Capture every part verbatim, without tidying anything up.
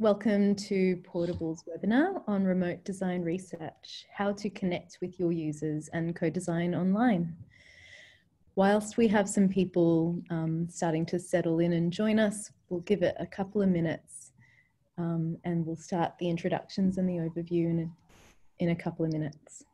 Welcome to Portable's webinar on remote design research, how to connect with your users and co-design online. Whilst we have some people um, starting to settle in and join us, we'll give it a couple of minutes um, and we'll start the introductions and the overview in a, in a couple of minutes.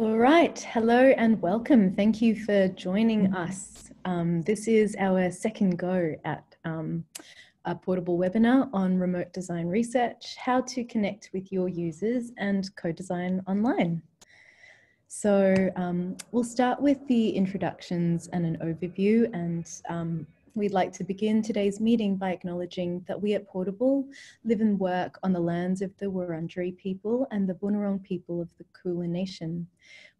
All right, hello and welcome. Thank you for joining us. Um, this is our second go at um, a Portable webinar on remote design research, how to connect with your users and co-design online. So um, we'll start with the introductions and an overview, and um, we'd like to begin today's meeting by acknowledging that we at Portable live and work on the lands of the Wurundjeri people and the Boon Wurrung people of the Kulin Nation.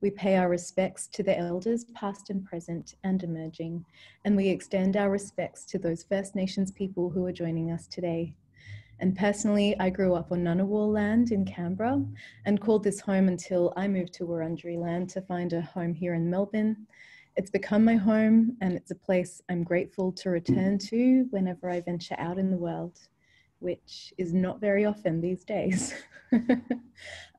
We pay our respects to the elders past and present and emerging, and we extend our respects to those First Nations people who are joining us today. And personally, I grew up on Ngunnawal land in Canberra and called this home until I moved to Wurundjeri land to find a home here in Melbourne. It's become my home, and it's a place I'm grateful to return to whenever I venture out in the world, which is not very often these days.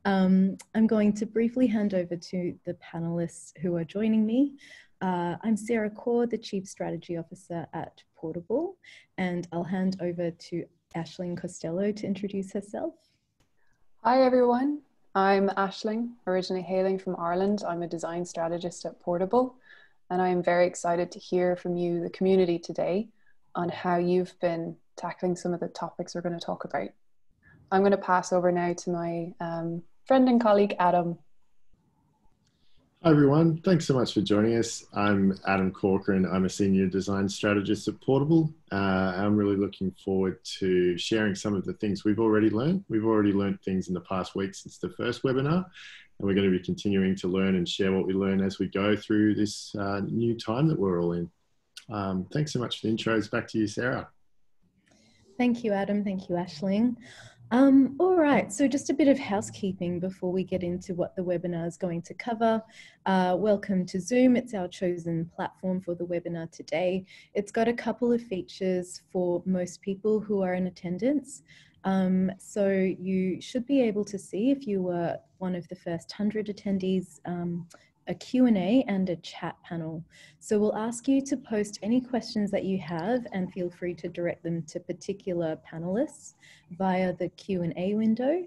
um, I'm going to briefly hand over to the panelists who are joining me. Uh, I'm Sarah Kaur, the Chief Strategy Officer at Portable, and I'll hand over to Aisling Costello to introduce herself. Hi, everyone. I'm Aisling, originally hailing from Ireland. I'm a design strategist at Portable. And I am very excited to hear from you, the community, today on how you've been tackling some of the topics we're going to talk about. I'm going to pass over now to my um, friend and colleague, Adam. Hi, everyone. Thanks so much for joining us. I'm Adam Corcoran. I'm a senior design strategist at Portable. Uh, I'm really looking forward to sharing some of the things we've already learned. We've already learned things in the past week since the first webinar, and we're going to be continuing to learn and share what we learn as we go through this uh, new time that we're all in. Um, thanks so much for the intros. Back to you, Sarah. Thank you, Adam. Thank you, Aisling. Um, all right, so just a bit of housekeeping before we get into what the webinar is going to cover. Uh, welcome to Zoom. It's our chosen platform for the webinar today. It's got a couple of features for most people who are in attendance. Um, so you should be able to see, if you were one of the first one hundred attendees, um, a Q and A and a chat panel. So we'll ask you to post any questions that you have, and feel free to direct them to particular panelists via the Q and A window,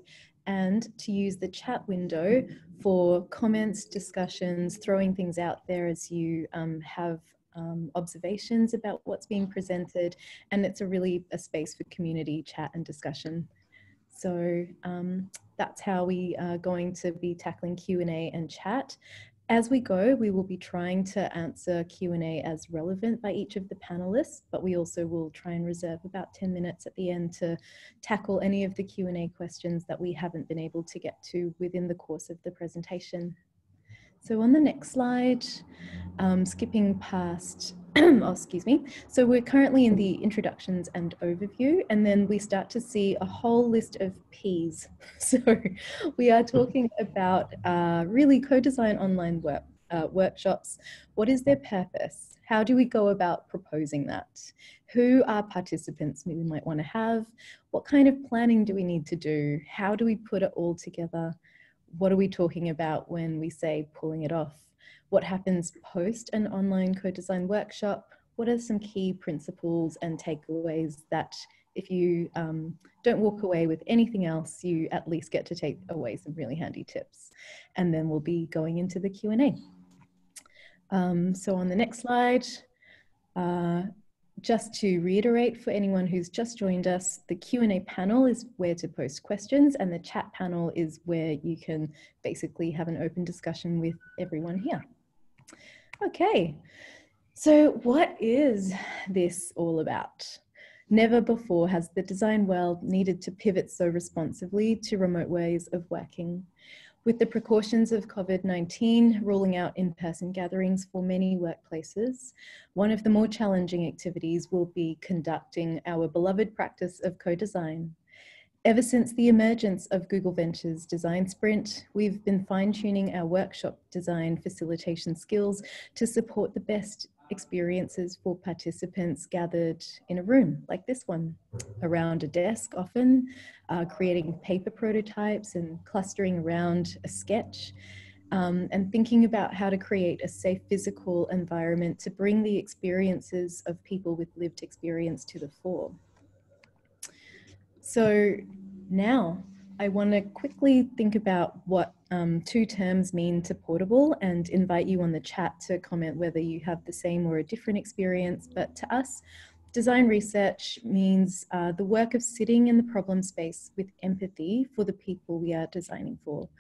and to use the chat window for comments, discussions, throwing things out there as you um, have Um, observations about what's being presented. And it's a really a space for community chat and discussion. So um, that's how we are going to be tackling Q and A and chat. As we go, we will be trying to answer Q and A as relevant by each of the panelists, but we also will try and reserve about ten minutes at the end to tackle any of the Q and A questions that we haven't been able to get to within the course of the presentation. So on the next slide, um, skipping past, oh, excuse me. So we're currently in the introductions and overview, and then we start to see a whole list of P's. So we are talking about uh, really co-design online work, uh, workshops. What is their purpose? How do we go about proposing that? Who are participants we might want to have? What kind of planning do we need to do? How do we put it all together? what are we talking about when we say pulling it off? What happens post an online co-design workshop? What are some key principles and takeaways that if you um, don't walk away with anything else, you at least get to take away some really handy tips? And then we'll be going into the Q and A. Um, so on the next slide, uh, just to reiterate for anyone who's just joined us, the Q and A panel is where to post questions, and the chat panel is where you can basically have an open discussion with everyone here. Okay, so what is this all about? Never before has the design world needed to pivot so responsively to remote ways of working. With the precautions of COVID nineteen ruling out in-person gatherings for many workplaces, one of the more challenging activities will be conducting our beloved practice of co-design. Ever since the emergence of Google Ventures Design Sprint, we've been fine-tuning our workshop design facilitation skills to support the best experiences for participants gathered in a room like this one, around a desk often, uh, creating paper prototypes and clustering around a sketch, um, and thinking about how to create a safe physical environment to bring the experiences of people with lived experience to the fore. So now I want to quickly think about what Um, two terms mean to Portable and invite you on the chat to comment whether you have the same or a different experience. But to us, design research means uh, the work of sitting in the problem space with empathy for the people we are designing for.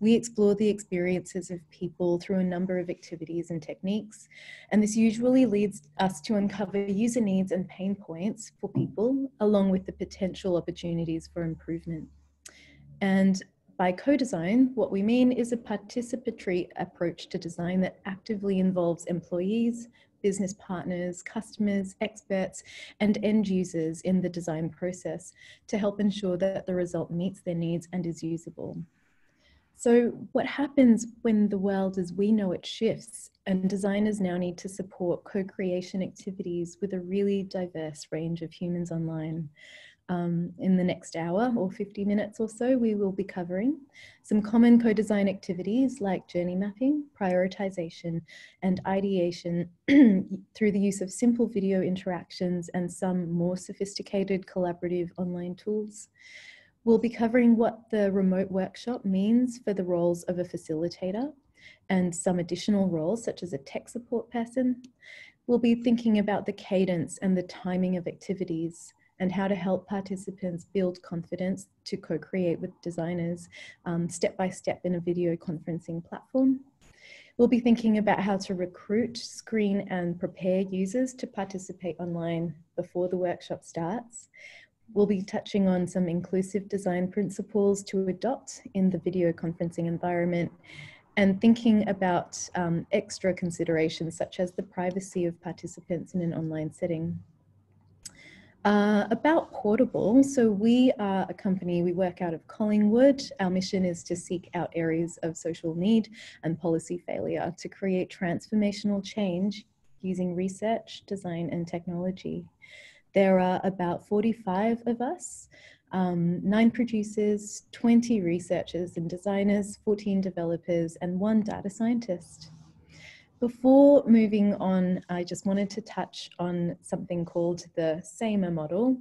We explore the experiences of people through a number of activities and techniques, and this usually leads us to uncover user needs and pain points for people, along with the potential opportunities for improvement. And by co-design, what we mean is a participatory approach to design that actively involves employees, business partners, customers, experts, and end users in the design process to help ensure that the result meets their needs and is usable. So what happens when the world as we know it shifts and designers now need to support co-creation activities with a really diverse range of humans online? Um, in the next hour or fifty minutes or so, we will be covering some common co-design activities like journey mapping, prioritization, and ideation through the use of simple video interactions and some more sophisticated collaborative online tools. We'll be covering what the remote workshop means for the roles of a facilitator and some additional roles such as a tech support person. We'll be thinking about the cadence and the timing of activities, and how to help participants build confidence to co-create with designers um, step by step in a video conferencing platform. We'll be thinking about how to recruit, screen, and prepare users to participate online before the workshop starts. We'll be touching on some inclusive design principles to adopt in the video conferencing environment, and thinking about um, extra considerations such as the privacy of participants in an online setting. Uh, about Portable, so we are a company, we work out of Collingwood. Our mission is to seek out areas of social need and policy failure to create transformational change using research, design, and technology. There are about forty-five of us, um, nine producers, twenty researchers and designers, fourteen developers, and one data scientist. Before moving on, I just wanted to touch on something called the S A M R model.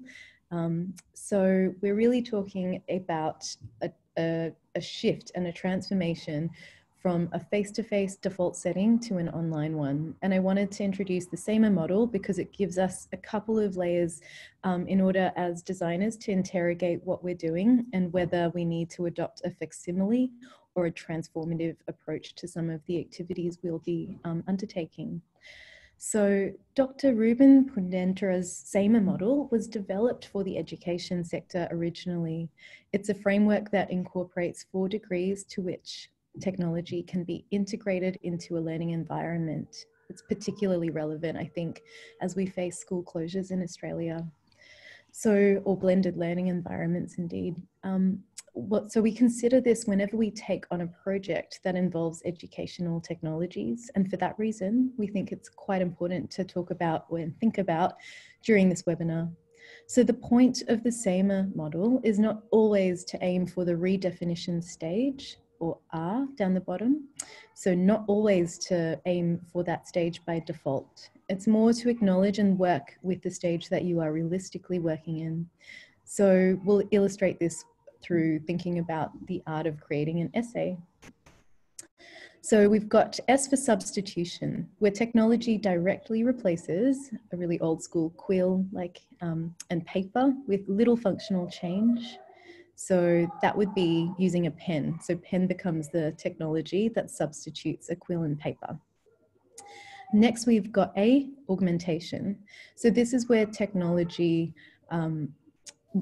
Um, so we're really talking about a, a, a shift and a transformation from a face-to-face default setting to an online one. And I wanted to introduce the S A M R model because it gives us a couple of layers um, in order as designers to interrogate what we're doing and whether we need to adopt a facsimile or a transformative approach to some of the activities we'll be um, undertaking. So Doctor Ruben Pudentra's S A M R model was developed for the education sector originally. It's a framework that incorporates four degrees to which technology can be integrated into a learning environment. It's particularly relevant, I think, as we face school closures in Australia. So, or blended learning environments indeed. Um, What, so we consider this whenever we take on a project that involves educational technologies, and for that reason we think it's quite important to talk about and think about during this webinar. So the point of the S A M R model is not always to aim for the redefinition stage, or R down the bottom. So not always to aim for that stage by default. It's more to acknowledge and work with the stage that you are realistically working in. So we'll illustrate this through thinking about the art of creating an essay. So we've got S for substitution, where technology directly replaces a really old school quill like um, and paper with little functional change. So that would be using a pen. So pen becomes the technology that substitutes a quill and paper. Next, we've got A, augmentation. So this is where technology um,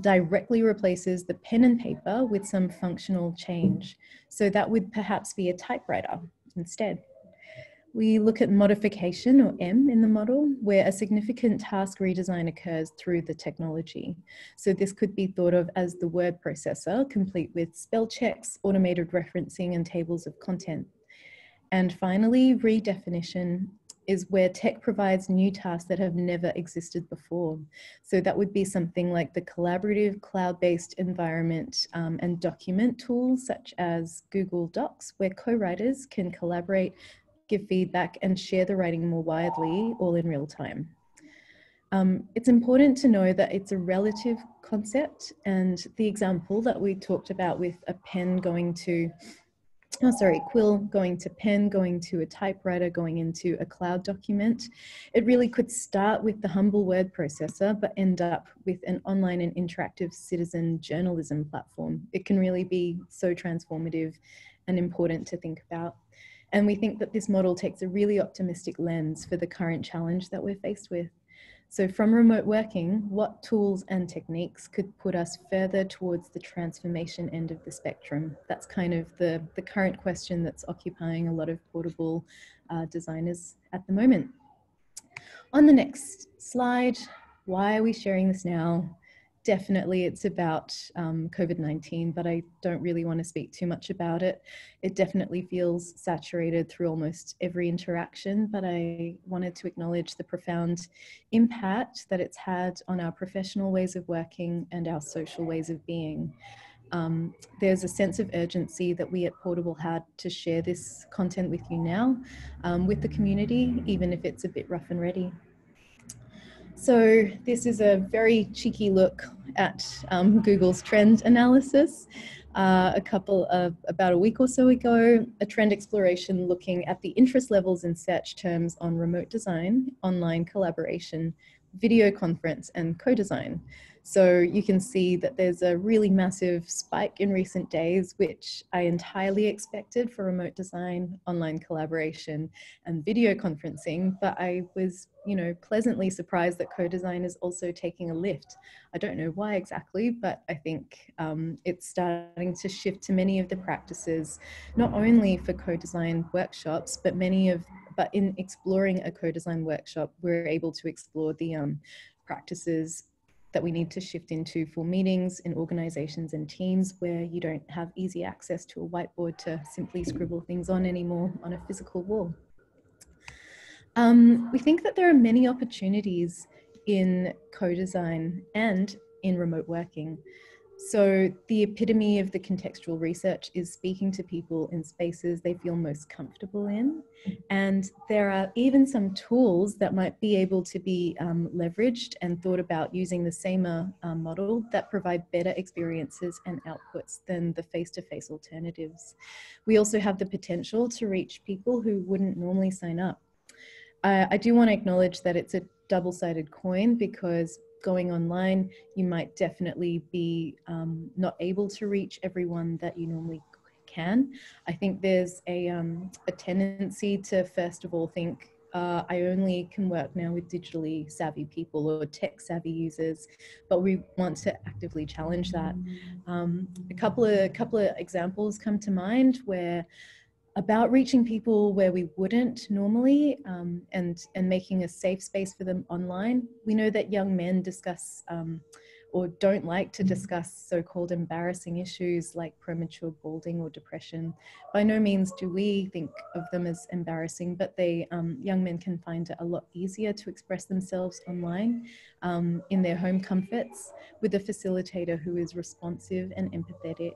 directly replaces the pen and paper with some functional change. So that would perhaps be a typewriter instead. We look at modification, or M, in the model, where a significant task redesign occurs through the technology. So this could be thought of as the word processor, complete with spell checks, automated referencing, and tables of content. And finally, redefinition is where tech provides new tasks that have never existed before. So that would be something like the collaborative cloud-based environment um, and document tools such as Google Docs, where co-writers can collaborate, give feedback, and share the writing more widely, all in real time. Um, it's important to know that it's a relative concept, and the example that we talked about with a pen going to Oh, sorry, quill going to pen, going to a typewriter, going into a cloud document. It really could start with the humble word processor, but end up with an online and interactive citizen journalism platform. It can really be so transformative and important to think about. And we think that this model takes a really optimistic lens for the current challenge that we're faced with. So from remote working, what tools and techniques could put us further towards the transformation end of the spectrum? That's kind of the, the current question that's occupying a lot of portable uh, designers at the moment. On the next slide, why are we sharing this now? Definitely it's about um, COVID nineteen, but I don't really want to speak too much about it. It definitely feels saturated through almost every interaction, but I wanted to acknowledge the profound impact that it's had on our professional ways of working and our social ways of being. Um, there's a sense of urgency that we at Portable had to share this content with you now, um, with the community, even if it's a bit rough and ready. So this is a very cheeky look at um, Google's trend analysis. Uh, a couple of, about a week or so ago, a trend exploration looking at the interest levels in search terms on remote design, online collaboration, video conference, and co-design. So you can see that there's a really massive spike in recent days, which I entirely expected for remote design, online collaboration, and video conferencing, but I was, you know, pleasantly surprised that co-design is also taking a lift. I don't know why exactly, but I think um, it's starting to shift to many of the practices, not only for co-design workshops, but many of, but in exploring a co-design workshop, we're able to explore the um, practices that we need to shift into for meetings in organizations and teams where you don't have easy access to a whiteboard to simply scribble things on anymore on a physical wall. Um, we think that there are many opportunities in co-design and in remote working. So the epitome of the contextual research is speaking to people in spaces they feel most comfortable in. And there are even some tools that might be able to be um, leveraged and thought about using the S A M R uh, model that provide better experiences and outputs than the face-to-face alternatives. We also have the potential to reach people who wouldn't normally sign up. Uh, I do want to acknowledge that it's a double-sided coin, because going online, you might definitely be um, not able to reach everyone that you normally can. I think there's a, um, a tendency to, first of all, think, uh, I only can work now with digitally savvy people or tech savvy users, but we want to actively challenge that. Um, a couple of, a couple of examples come to mind where about reaching people where we wouldn't normally um, and, and making a safe space for them online. We know that young men discuss um, or don't like to discuss so-called embarrassing issues like premature balding or depression. By no means do we think of them as embarrassing, but they, um, young men can find it a lot easier to express themselves online um, in their home comforts with a facilitator who is responsive and empathetic.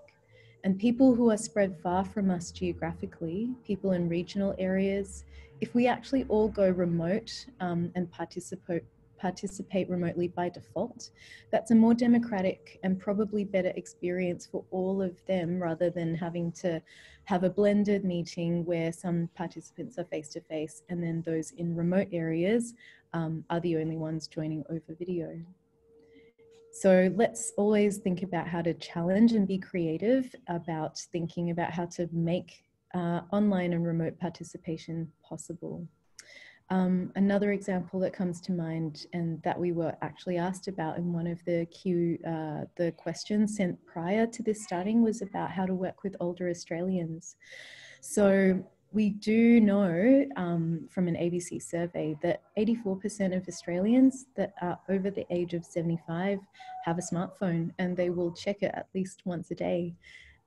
And people who are spread far from us geographically, people in regional areas, if we actually all go remote um, and participate participate remotely by default, that's a more democratic and probably better experience for all of them, rather than having to have a blended meeting where some participants are face-to-face and then those in remote areas um, are the only ones joining over video. So let's always think about how to challenge and be creative about thinking about how to make uh, online and remote participation possible. Um, another example that comes to mind, and that we were actually asked about in one of the Q, uh, the questions sent prior to this starting, was about how to work with older Australians. So we do know um, from an A B C survey that eighty-four percent of Australians that are over the age of seventy-five have a smartphone, and they will check it at least once a day.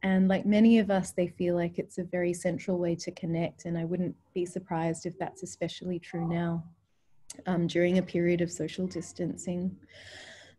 And like many of us, they feel like it's a very central way to connect. And I wouldn't be surprised if that's especially true now um, during a period of social distancing.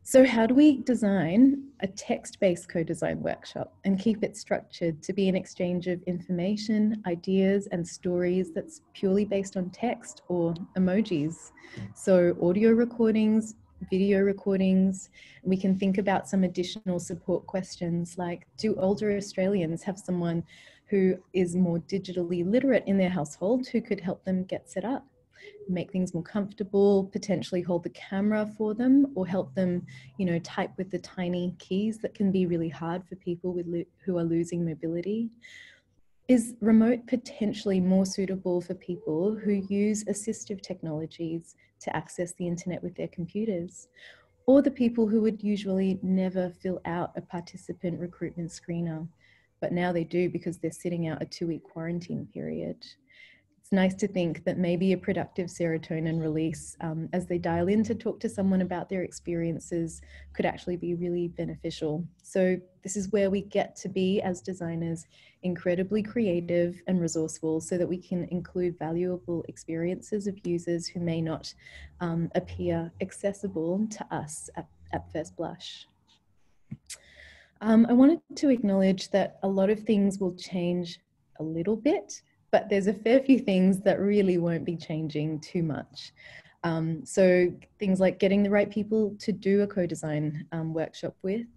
So how do we design a text-based co-design workshop and keep it structured to be an exchange of information, ideas, and stories that's purely based on text or emojis? So audio recordings, video recordings. We can think about some additional support questions like, do older Australians have someone who is more digitally literate in their household who could help them get set up, make things more comfortable, potentially hold the camera for them, or help them, you know, type with the tiny keys that can be really hard for people with lo- who are losing mobility? Is remote potentially more suitable for people who use assistive technologies to access the internet with their computers, or the people who would usually never fill out a participant recruitment screener, but now they do because they're sitting out a two-week quarantine period? It's nice to think that maybe a productive serotonin release um, as they dial in to talk to someone about their experiences could actually be really beneficial. So this is where we get to be as designers, incredibly creative and resourceful, so that we can include valuable experiences of users who may not um, appear accessible to us at, at first blush. Um, I wanted to acknowledge that a lot of things will change a little bit, but there's a fair few things that really won't be changing too much. Um, so things like getting the right people to do a co-design um, workshop with,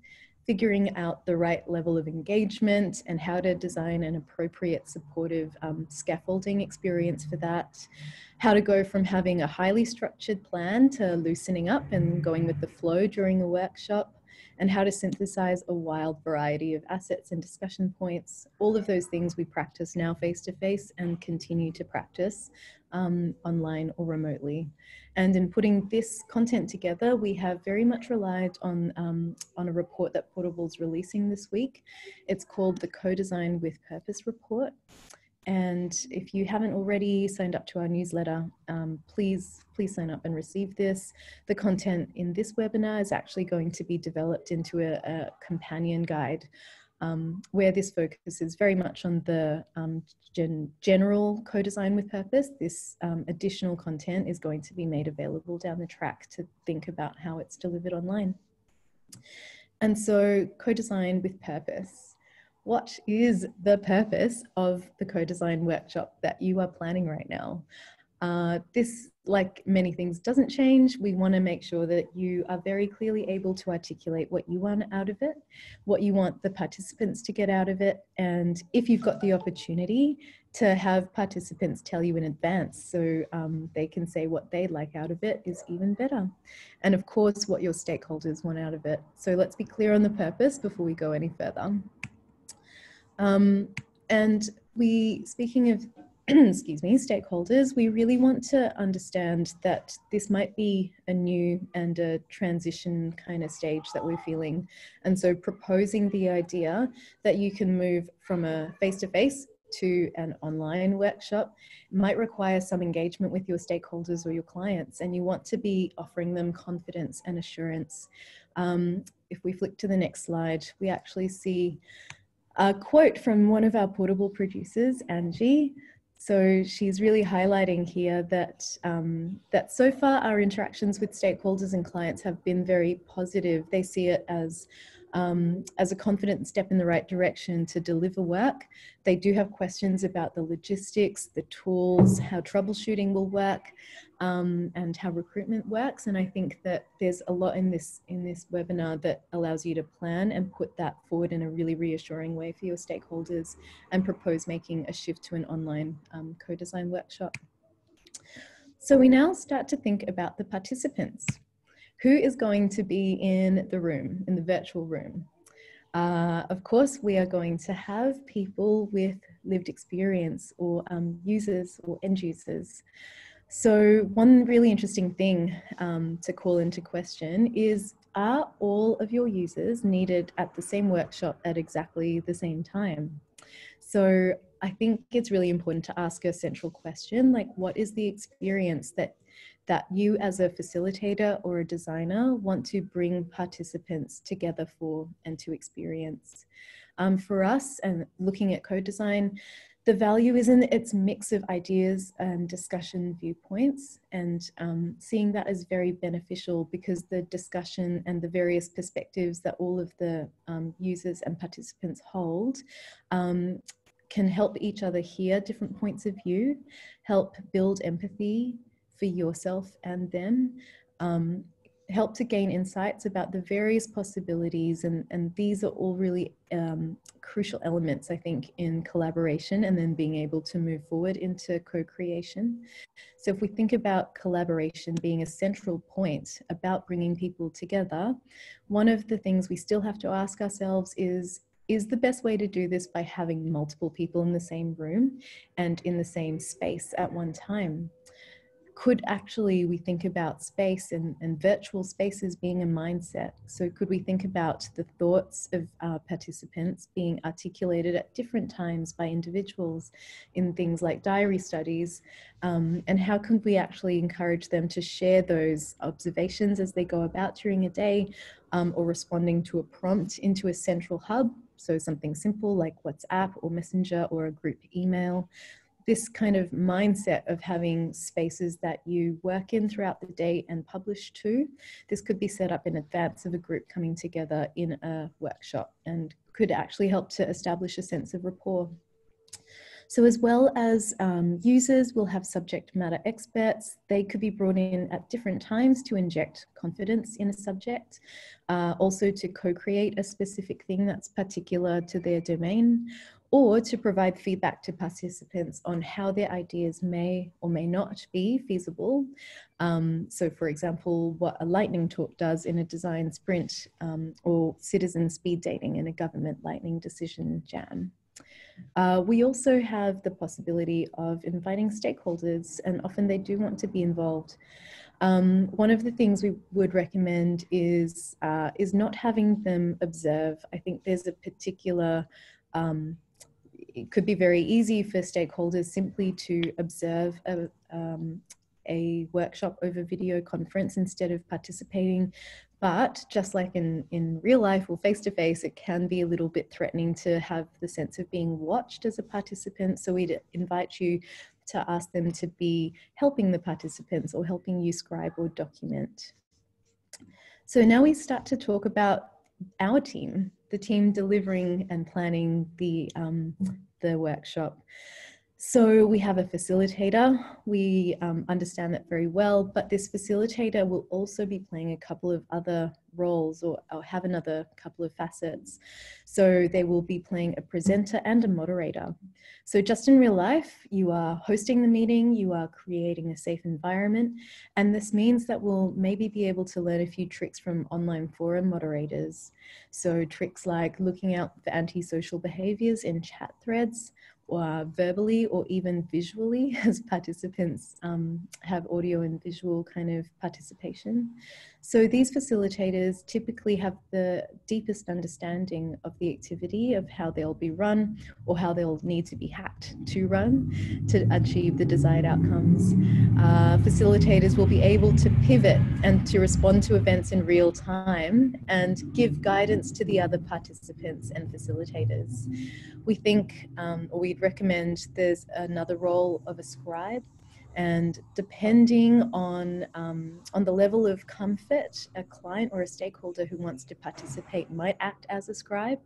figuring out the right level of engagement and how to design an appropriate supportive um, scaffolding experience for that, how to go from having a highly structured plan to loosening up and going with the flow during a workshop, and how to synthesize a wild variety of assets and discussion points. All of those things we practice now face-to-face and continue to practice um, online or remotely. And in putting this content together, we have very much relied on, um, on a report that Portable's releasing this week. It's called the Co-Design with Purpose Report. And if you haven't already signed up to our newsletter, um, please, please sign up and receive this. The content in this webinar is actually going to be developed into a, a companion guide um, where this focuses very much on the um, gen general co-design with purpose. This um, additional content is going to be made available down the track to think about how it's delivered online. And so, co-design with purpose. What is the purpose of the co-design workshop that you are planning right now? Uh, this, like many things, doesn't change. We want to make sure that you are very clearly able to articulate what you want out of it, what you want the participants to get out of it, and if you've got the opportunity to have participants tell you in advance so um, they can say what they'd like out of it is even better. And of course, what your stakeholders want out of it. So let's be clear on the purpose before we go any further. Um, and we, speaking of, excuse me, stakeholders, we really want to understand that this might be a new and a transition kind of stage that we're feeling. And so proposing the idea that you can move from a face-to-face to an online workshop might require some engagement with your stakeholders or your clients, and you want to be offering them confidence and assurance. Um, if we flick to the next slide, we actually see a quote from one of our Portable producers, Angie. So she's really highlighting here that, um, that so far our interactions with stakeholders and clients have been very positive. They see it as um, as a confident step in the right direction to deliver work. They do have questions about the logistics, the tools, how troubleshooting will work, um, and how recruitment works. And I think that there's a lot in this, in this webinar that allows you to plan and put that forward in a really reassuring way for your stakeholders and propose making a shift to an online um, co-design workshop. So we now start to think about the participants. Who is going to be in the room, in the virtual room? Uh, of course, we are going to have people with lived experience or um, users or end users. So one really interesting thing um, to call into question is, are all of your users needed at the same workshop at exactly the same time? So I think it's really important to ask a central question, like what is the experience that that you as a facilitator or a designer want to bring participants together for and to experience. Um, for us, and looking at co-design, the value is in its mix of ideas and discussion viewpoints, and um, seeing that is very beneficial because the discussion and the various perspectives that all of the um, users and participants hold um, can help each other hear different points of view, help build empathy for yourself and them, um, help to gain insights about the various possibilities. And, and these are all really um, crucial elements, I think, in collaboration and then being able to move forward into co-creation. So if we think about collaboration being a central point about bringing people together, one of the things we still have to ask ourselves is, is the best way to do this by having multiple people in the same room and in the same space at one time? Could actually we think about space and, and virtual spaces being a mindset? So could we think about the thoughts of our participants being articulated at different times by individuals in things like diary studies? Um, and how could we actually encourage them to share those observations as they go about during a day, um, or responding to a prompt into a central hub? So something simple like WhatsApp or Messenger or a group email. This kind of mindset of having spaces that you work in throughout the day and publish to, this could be set up in advance of a group coming together in a workshop and could actually help to establish a sense of rapport. So as well as um, users, we'll have subject matter experts. They could be brought in at different times to inject confidence in a subject, uh, also to co-create a specific thing that's particular to their domain, or to provide feedback to participants on how their ideas may or may not be feasible. Um, so for example, what a lightning talk does in a design sprint, um, or citizen speed dating in a government lightning decision jam. Uh, we also have the possibility of inviting stakeholders, and often they do want to be involved. Um, one of the things we would recommend is, uh, is not having them observe. I think there's a particular um, it could be very easy for stakeholders simply to observe a, um, a workshop over video conference instead of participating. But just like in, in real life or face-to-face, it can be a little bit threatening to have the sense of being watched as a participant. So we'd invite you to ask them to be helping the participants or helping you scribe or document. So now we start to talk about our team, the team delivering and planning the, um, the workshop. So we have a facilitator. We um, understand that very well, but this facilitator will also be playing a couple of other roles, or, or have another couple of facets. So they will be playing a presenter and a moderator. So just in real life, you are hosting the meeting, you are creating a safe environment, and this means that we'll maybe be able to learn a few tricks from online forum moderators. So tricks like looking out for antisocial behaviors in chat threads, or verbally or even visually, as participants um, have audio and visual kind of participation. So these facilitators typically have the deepest understanding of the activity, of how they'll be run or how they'll need to be hacked to run to achieve the desired outcomes. Uh, facilitators will be able to pivot and to respond to events in real time and give guidance to the other participants and facilitators. We think, um, or we recommend there's another role of a scribe. And depending on, um, on the level of comfort, a client or a stakeholder who wants to participate might act as a scribe.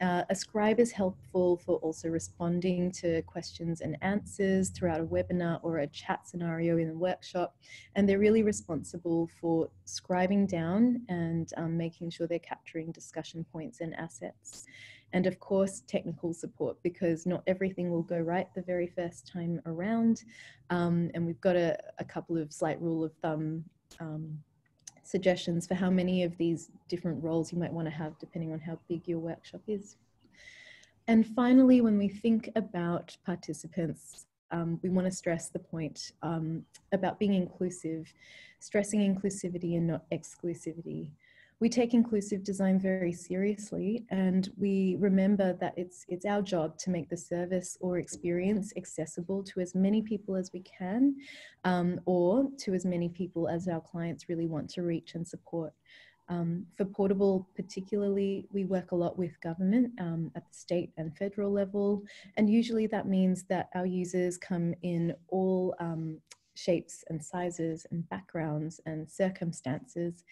Uh, a scribe is helpful for also responding to questions and answers throughout a webinar or a chat scenario in a workshop. And they're really responsible for scribing down and um, making sure they're capturing discussion points and assets. And of course, technical support, because not everything will go right the very first time around. Um, and we've got a, a couple of slight rule of thumb um, suggestions for how many of these different roles you might want to have depending on how big your workshop is. And finally, when we think about participants, um, we want to stress the point um, about being inclusive, stressing inclusivity and not exclusivity. We take inclusive design very seriously, and we remember that it's, it's our job to make the service or experience accessible to as many people as we can, um, or to as many people as our clients really want to reach and support. Um, for Portable particularly, we work a lot with government um, at the state and federal level, and usually that means that our users come in all um, shapes and sizes and backgrounds and circumstances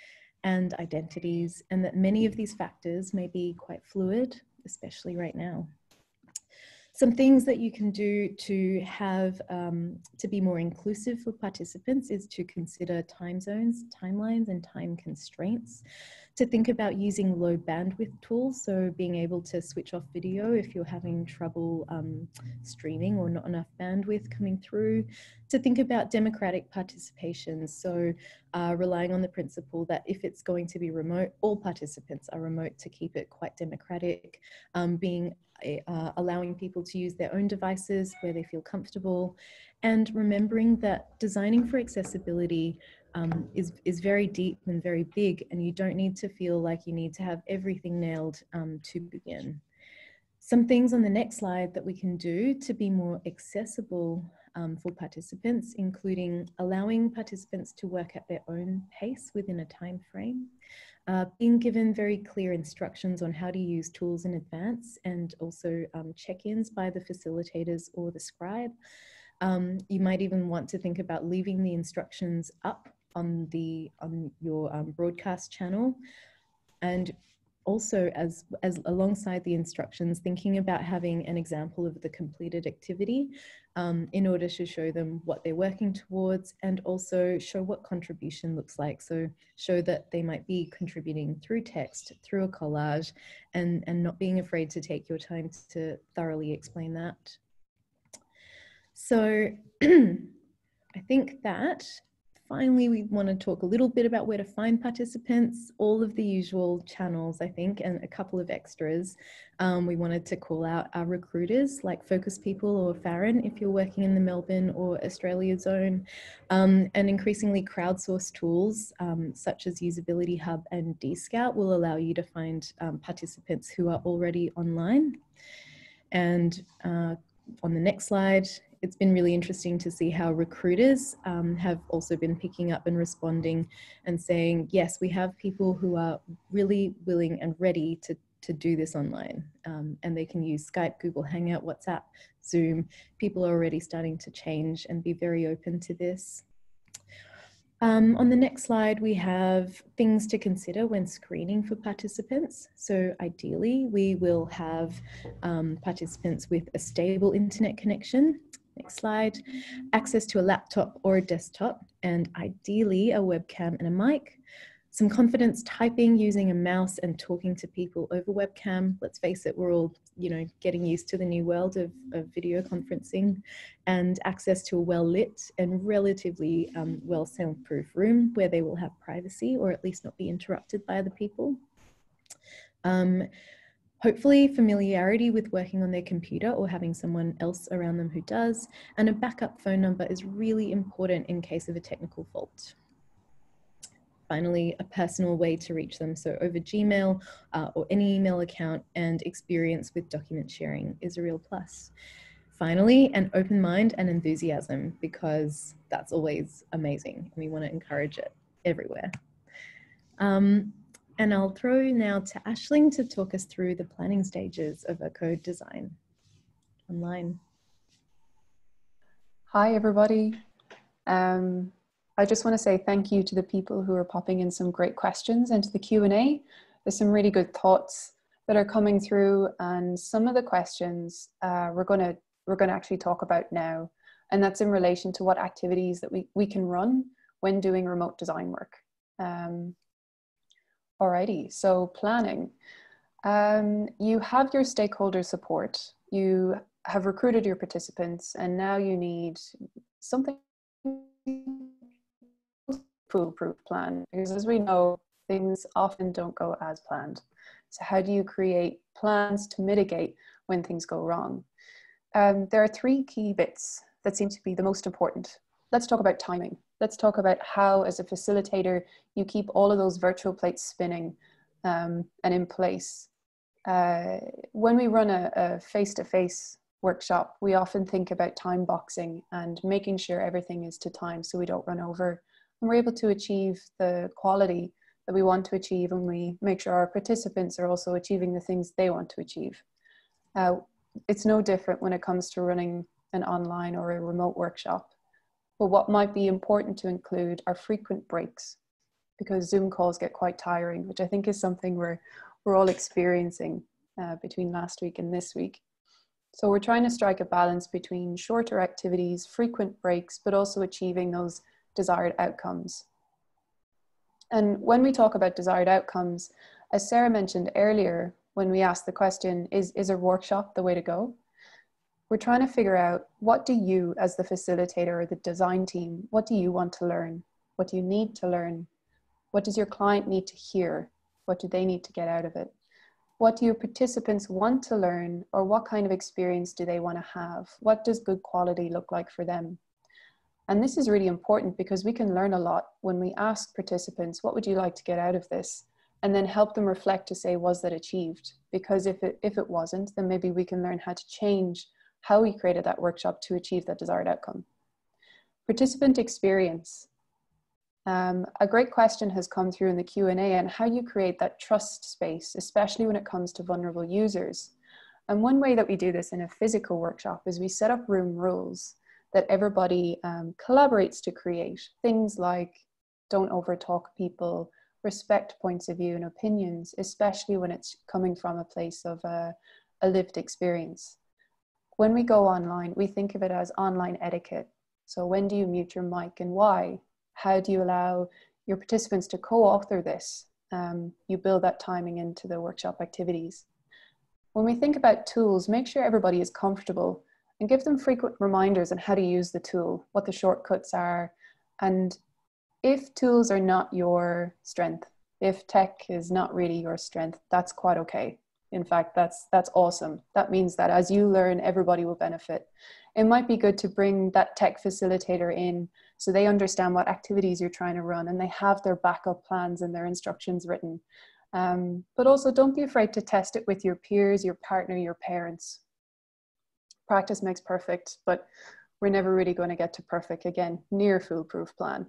and identities, and that many of these factors may be quite fluid, especially right now. Some things that you can do to have, um, to be more inclusive for participants is to consider time zones, timelines, and time constraints. To think about using low bandwidth tools, so being able to switch off video if you're having trouble um, streaming or not enough bandwidth coming through. To think about democratic participation, so uh, relying on the principle that if it's going to be remote, all participants are remote to keep it quite democratic, um, being Uh, allowing people to use their own devices where they feel comfortable, and remembering that designing for accessibility um, is, is very deep and very big, and you don't need to feel like you need to have everything nailed um, to begin. Some things on the next slide that we can do to be more accessible um, for participants, including allowing participants to work at their own pace within a time frame. Uh, being given very clear instructions on how to use tools in advance, and also um, check-ins by the facilitators or the scribe. Um, you might even want to think about leaving the instructions up on, the, on your um, broadcast channel. And also, as, as alongside the instructions, thinking about having an example of the completed activity um, in order to show them what they're working towards, and also show what contribution looks like. So show that they might be contributing through text, through a collage, and, and not being afraid to take your time to thoroughly explain that. So I think that finally, we want to talk a little bit about where to find participants, all of the usual channels, I think, and a couple of extras. Um, we wanted to call out our recruiters like Focus People or Farren if you're working in the Melbourne or Australia zone, um, and increasingly crowdsourced tools um, such as Usability Hub and DScout will allow you to find um, participants who are already online. And uh, on the next slide, it's been really interesting to see how recruiters um, have also been picking up and responding and saying, yes, we have people who are really willing and ready to, to do this online. Um, and they can use Skype, Google Hangout, WhatsApp, Zoom. People are already starting to change and be very open to this. Um, on the next slide, we have things to consider when screening for participants. So ideally, we will have um, participants with a stable internet connection. Next slide, access to a laptop or a desktop, and ideally a webcam and a mic. Some confidence typing, using a mouse and talking to people over webcam. Let's face it, we're all, you know, getting used to the new world of, of video conferencing. And access to a well-lit and relatively um, well soundproof room where they will have privacy, or at least not be interrupted by other people. Um, Hopefully familiarity with working on their computer or having someone else around them who does, and a backup phone number is really important in case of a technical fault. Finally, a personal way to reach them, so over Gmail uh, or any email account, and experience with document sharing is a real plus. Finally, an open mind and enthusiasm, because that's always amazing and we want to encourage it everywhere. Um, And I'll throw now to Aisling to talk us through the planning stages of a code design online. Hi, everybody. Um, I just want to say thank you to the people who are popping in some great questions into the Q and A. There's some really good thoughts that are coming through, and some of the questions uh, we're going to we're going to actually talk about now, and that's in relation to what activities that we, we can run when doing remote design work. Um, alrighty, so planning. Um, you have your stakeholder support, you have recruited your participants, and now you need something foolproof plan, because as we know, things often don't go as planned. So how do you create plans to mitigate when things go wrong? Um, there are three key bits that seem to be the most important. Let's talk about timing. Let's talk about how, as a facilitator, you keep all of those virtual plates spinning um, and in place. Uh, when we run a, a face-to-face workshop, we often think about time boxing and making sure everything is to time so we don't run over, and we're able to achieve the quality that we want to achieve, and we make sure our participants are also achieving the things they want to achieve. Uh, it's no different when it comes to running an online or a remote workshop. But what might be important to include are frequent breaks, because Zoom calls get quite tiring, which I think is something we're, we're all experiencing uh, between last week and this week. So we're trying to strike a balance between shorter activities, frequent breaks, but also achieving those desired outcomes. And when we talk about desired outcomes, as Sarah mentioned earlier, when we asked the question, is, is a workshop the way to go? We're trying to figure out, what do you as the facilitator or the design team, what do you want to learn? What do you need to learn? What does your client need to hear? What do they need to get out of it? What do your participants want to learn, or what kind of experience do they want to have? What does good quality look like for them? And this is really important, because we can learn a lot when we ask participants, what would you like to get out of this? And then help them reflect to say, was that achieved? Because if it, if it wasn't, then maybe we can learn how to change how we created that workshop to achieve that desired outcome. Participant experience. Um, a great question has come through in the Q and A, and how you create that trust space, especially when it comes to vulnerable users. And one way that we do this in a physical workshop is we set up room rules that everybody um, collaborates to create. Things like don't overtalk people, respect points of view and opinions, especially when it's coming from a place of a, a lived experience. When we go online, we think of it as online etiquette. So when do you mute your mic and why? How do you allow your participants to co-author this? Um, you build that timing into the workshop activities. When we think about tools, make sure everybody is comfortable, and give them frequent reminders on how to use the tool, what the shortcuts are. And if tools are not your strength, if tech is not really your strength, that's quite okay. In fact, that's, that's awesome. That means that as you learn, everybody will benefit. It might be good to bring that tech facilitator in so they understand what activities you're trying to run, and they have their backup plans and their instructions written. Um, but also don't be afraid to test it with your peers, your partner, your parents. Practice makes perfect, but we're never really going to get to perfect again, near foolproof plan.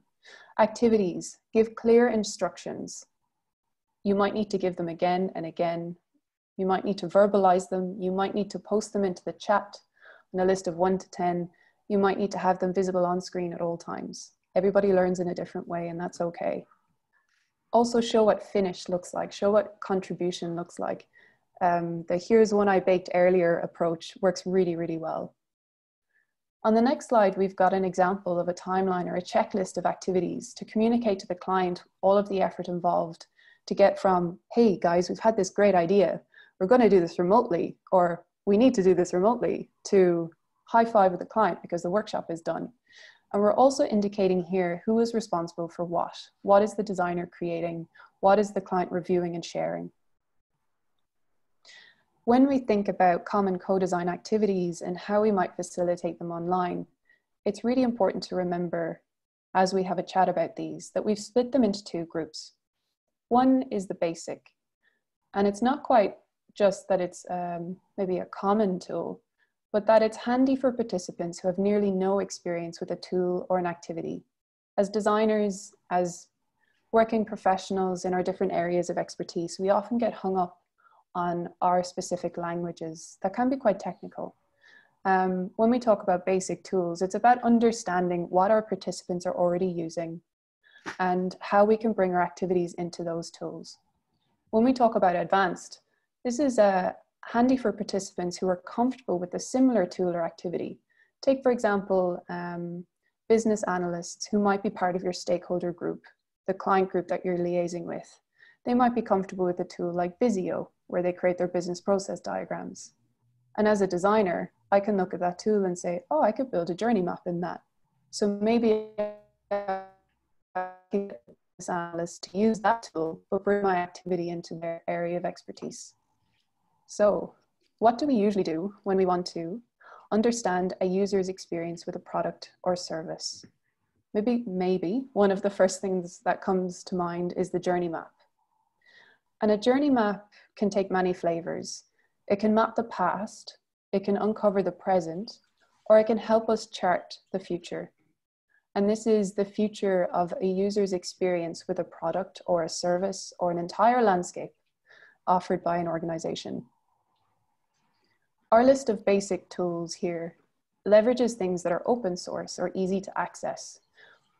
Activities, give clear instructions. You might need to give them again and again. You might need to verbalize them. You might need to post them into the chat on a list of one to ten. You might need to have them visible on screen at all times. Everybody learns in a different way, and that's okay. Also show what finish looks like. Show what contribution looks like. Um, the here's one I baked earlier approach works really, really well. On the next slide, we've got an example of a timeline or a checklist of activities to communicate to the client all of the effort involved to get from, hey guys, we've had this great idea, we're going to do this remotely, or we need to do this remotely, to high five with the client because the workshop is done. And we're also indicating here who is responsible for what. What is the designer creating? What is the client reviewing and sharing? When we think about common co-design activities and how we might facilitate them online, it's really important to remember, as we have a chat about these, that we've split them into two groups. One is the basic, and it's not quite just that it's um, maybe a common tool, but that it's handy for participants who have nearly no experience with a tool or an activity. As designers, as working professionals in our different areas of expertise, we often get hung up on our specific languages that can be quite technical. Um, when we talk about basic tools, it's about understanding what our participants are already using and how we can bring our activities into those tools. When we talk about advanced, this is uh, handy for participants who are comfortable with a similar tool or activity. Take, for example, um, business analysts who might be part of your stakeholder group, the client group that you're liaising with. They might be comfortable with a tool like Visio, where they create their business process diagrams. And as a designer, I can look at that tool and say, oh, I could build a journey map in that. So maybe I can get business analysts to use that tool, but bring my activity into their area of expertise. So what do we usually do when we want to understand a user's experience with a product or service? Maybe, maybe one of the first things that comes to mind is the journey map. And a journey map can take many flavors. It can map the past, it can uncover the present, or it can help us chart the future. And this is the future of a user's experience with a product or a service or an entire landscape offered by an organization. Our list of basic tools here leverages things that are open source or easy to access,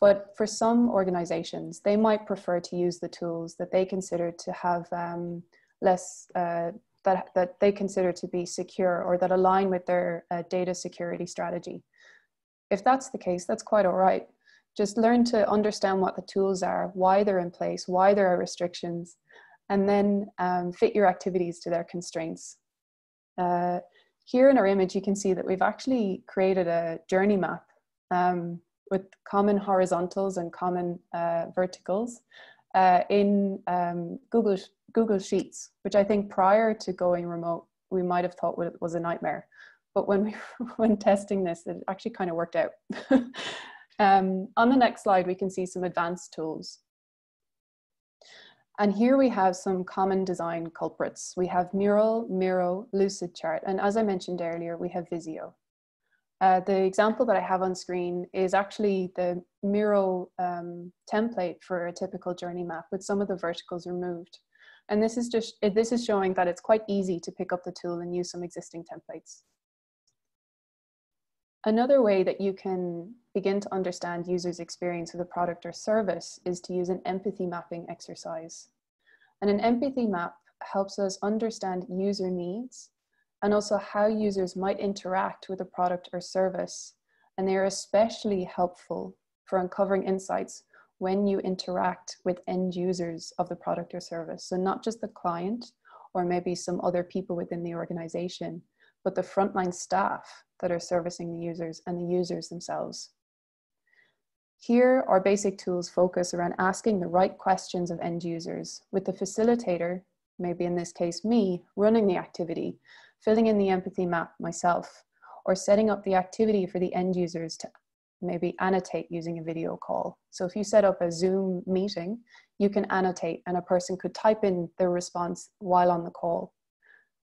but for some organizations, they might prefer to use the tools that they consider to have um, less, uh, that, that they consider to be secure or that align with their uh, data security strategy. If that's the case, that's quite all right. Just learn to understand what the tools are, why they're in place, why there are restrictions, and then um, fit your activities to their constraints. Uh, Here in our image, you can see that we've actually created a journey map um, with common horizontals and common uh, verticals uh, in um, Google, Google Sheets, which I think prior to going remote, we might have thought was a nightmare. But when, we, when testing this, it actually kind of worked out. um, on the next slide, we can see some advanced tools. And here we have some common design culprits. We have Mural, Miro, Lucidchart, and as I mentioned earlier, we have Visio. Uh, the example that I have on screen is actually the Miro um, template for a typical journey map with some of the verticals removed. And this is, just, this is showing that it's quite easy to pick up the tool and use some existing templates. Another way that you can begin to understand users' experience with a product or service is to use an empathy mapping exercise. And an empathy map helps us understand user needs and also how users might interact with a product or service. And they are especially helpful for uncovering insights when you interact with end users of the product or service. So not just the client or maybe some other people within the organization, but the frontline staff that are servicing the users and the users themselves. Here, our basic tools focus around asking the right questions of end users, with the facilitator, maybe in this case me, running the activity, filling in the empathy map myself, or setting up the activity for the end users to maybe annotate using a video call. So if you set up a Zoom meeting, you can annotate and a person could type in their response while on the call.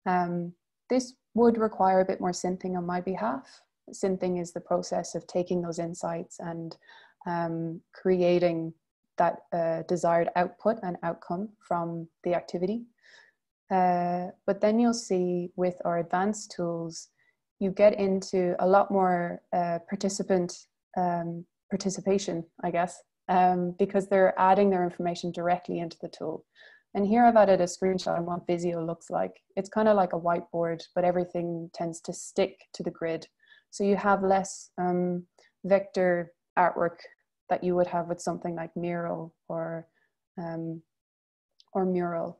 Um, this would require a bit more synthing on my behalf. Synthing is the process of taking those insights and um, creating that uh, desired output and outcome from the activity. Uh, but then you'll see with our advanced tools, you get into a lot more uh, participant um, participation, I guess, um, because they're adding their information directly into the tool. And here I've added a screenshot of what Visio looks like. It's kind of like a whiteboard, but everything tends to stick to the grid. So you have less um, vector artwork that you would have with something like Miro or, um, or Mural.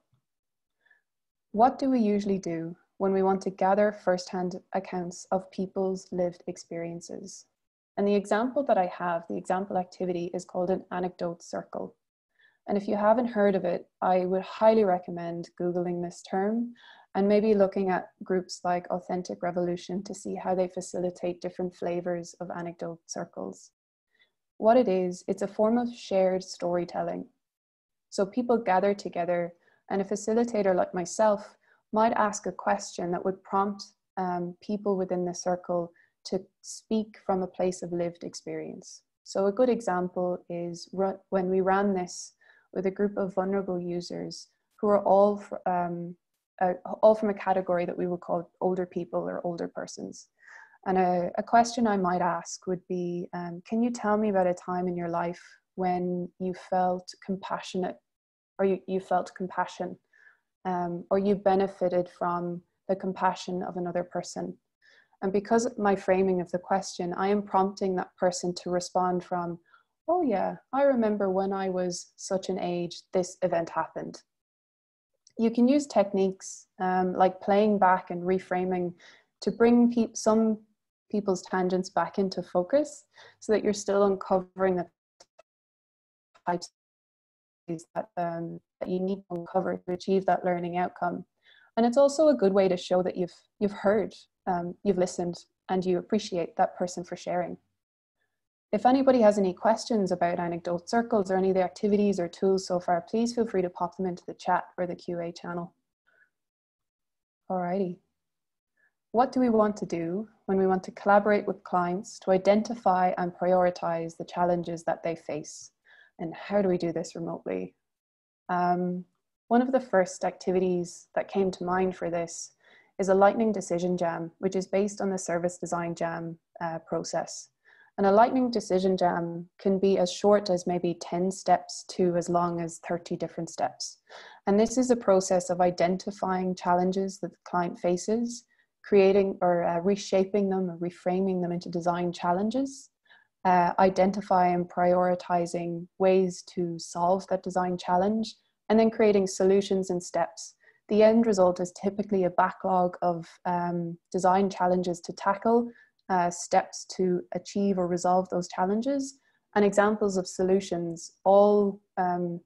What do we usually do when we want to gather firsthand accounts of people's lived experiences? And the example that I have, the example activity, is called an anecdote circle. And if you haven't heard of it, I would highly recommend Googling this term and maybe looking at groups like Authentic Revolution to see how they facilitate different flavors of anecdote circles. What it is, it's a form of shared storytelling. So people gather together and a facilitator like myself might ask a question that would prompt um, people within the circle to speak from a place of lived experience. So a good example is when we ran this with a group of vulnerable users who are all, for, um, uh, all from a category that we would call older people or older persons. And a, a question I might ask would be, um, can you tell me about a time in your life when you felt compassionate, or you, you felt compassion, um, or you benefited from the compassion of another person? And because of my framing of the question, I am prompting that person to respond from, oh yeah, I remember when I was such an age, this event happened. You can use techniques um, like playing back and reframing to bring pe some people's tangents back into focus so that you're still uncovering the types that, um, that you need to uncover to achieve that learning outcome. And it's also a good way to show that you've, you've heard, um, you've listened, and you appreciate that person for sharing. If anybody has any questions about anecdote circles or any of the activities or tools so far, please feel free to pop them into the chat or the Q A channel. Alrighty. What do we want to do when we want to collaborate with clients to identify and prioritize the challenges that they face? And how do we do this remotely? Um, one of the first activities that came to mind for this is a lightning decision jam, which is based on the service design jam uh, process. And a lightning decision jam can be as short as maybe ten steps to as long as thirty different steps. And this is a process of identifying challenges that the client faces, creating or uh, reshaping them or reframing them into design challenges, uh, identify and prioritizing ways to solve that design challenge, and then creating solutions and steps. The end result is typically a backlog of um, design challenges to tackle, Uh, steps to achieve or resolve those challenges, and examples of solutions, all um,